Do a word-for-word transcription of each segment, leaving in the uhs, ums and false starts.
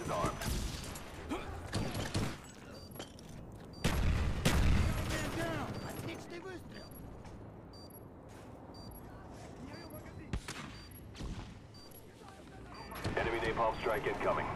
is armed. They're down. I think they were still. Enemy napalm strike incoming.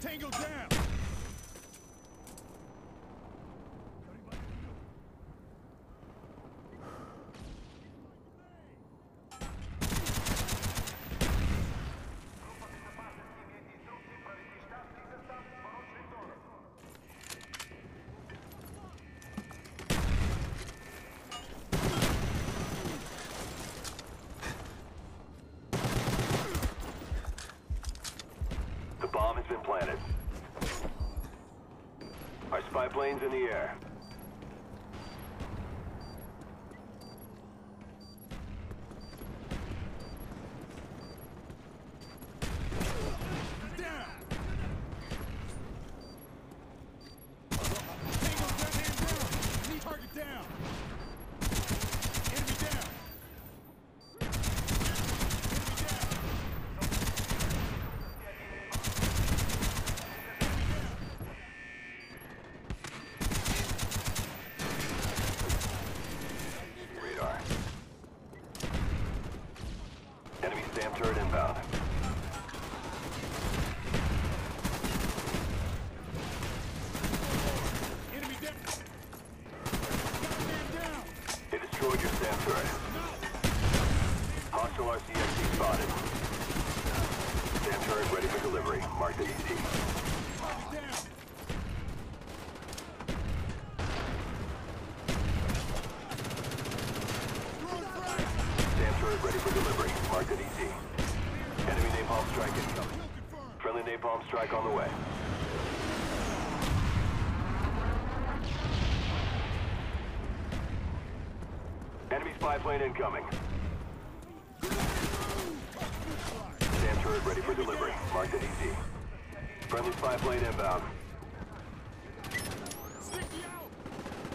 Tango down! Planet. Our spy plane's in the air. Turret inbound. Enemy down. Down. It destroyed your SAM turret. Hostile R C X D spotted. SAM turret ready for delivery. Mark the E T. Ready for delivery. Mark it easy. Enemy napalm strike incoming. Friendly napalm strike on the way. Enemy spy plane incoming. SAM turret ready for delivery. Mark it easy. Friendly spy plane inbound.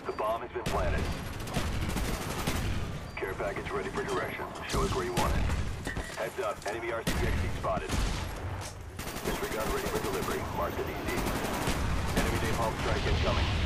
The bomb has been planted. Care package ready for direction. Show us where you want it. Heads up, enemy R C X D spotted. Disregard ready for delivery. Mark the D Z. Enemy napalm strike incoming.